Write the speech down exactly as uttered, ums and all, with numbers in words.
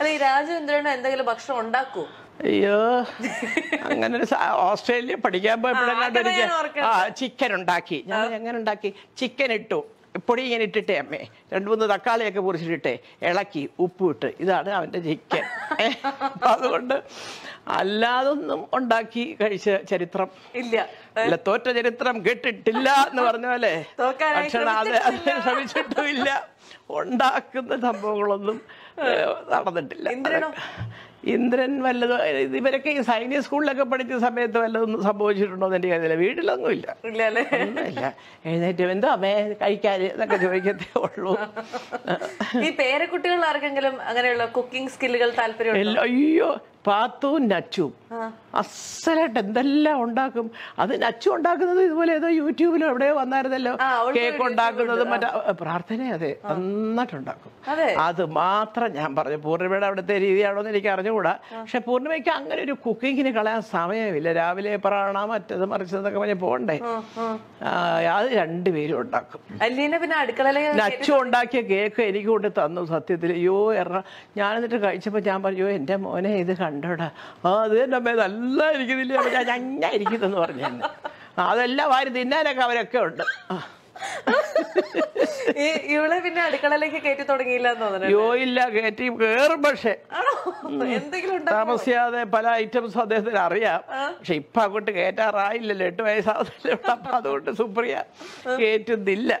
Yeah, I'm going to Australia, particularly chicken and ducky. I'm going to ducky chicken it too. Putting in it to tame me. And do the Kalaka was retail. Elaki, Uput, is that on the chicken? Allah on ducky, Cheritram. Ilya, La Tota Cheritram, get it till La Nornale. Toka, one duck in the Tamboglum. Indran, well, the very case, Chinese school like a particular subject, suppose you know the day they read long will. And I do in the way I carry like a joy at the old room. The pair could tell Arkangalam cooking skill. Patu Nachu. A salad and the Laundacum. Other Nachu and Dagan is well, either YouTube or whatever. Cake on Dagan, Prathane, not on Dakum. Other Matra, Jamper, poor out of the Riviera, the Ricardoda. She put me hungry to cooking in a glass, Same, Villa Villa Paranama, the Marissa, the Company Ponde. I didn't be your duck. I didn't have an article. Nachu and Daki, cake, any good at Thanos, Hatti, you, Yana, the Kaichapa Jamper, you in them on a Oh, then I made a lot of you. I didn't know. I love I did not have occurred. You live in a decalacated or Gila. You illagative girl, but she was here. The palatiums of this area. She pagod to get her eye, let her house, left up to Supria. Kate to Dilla.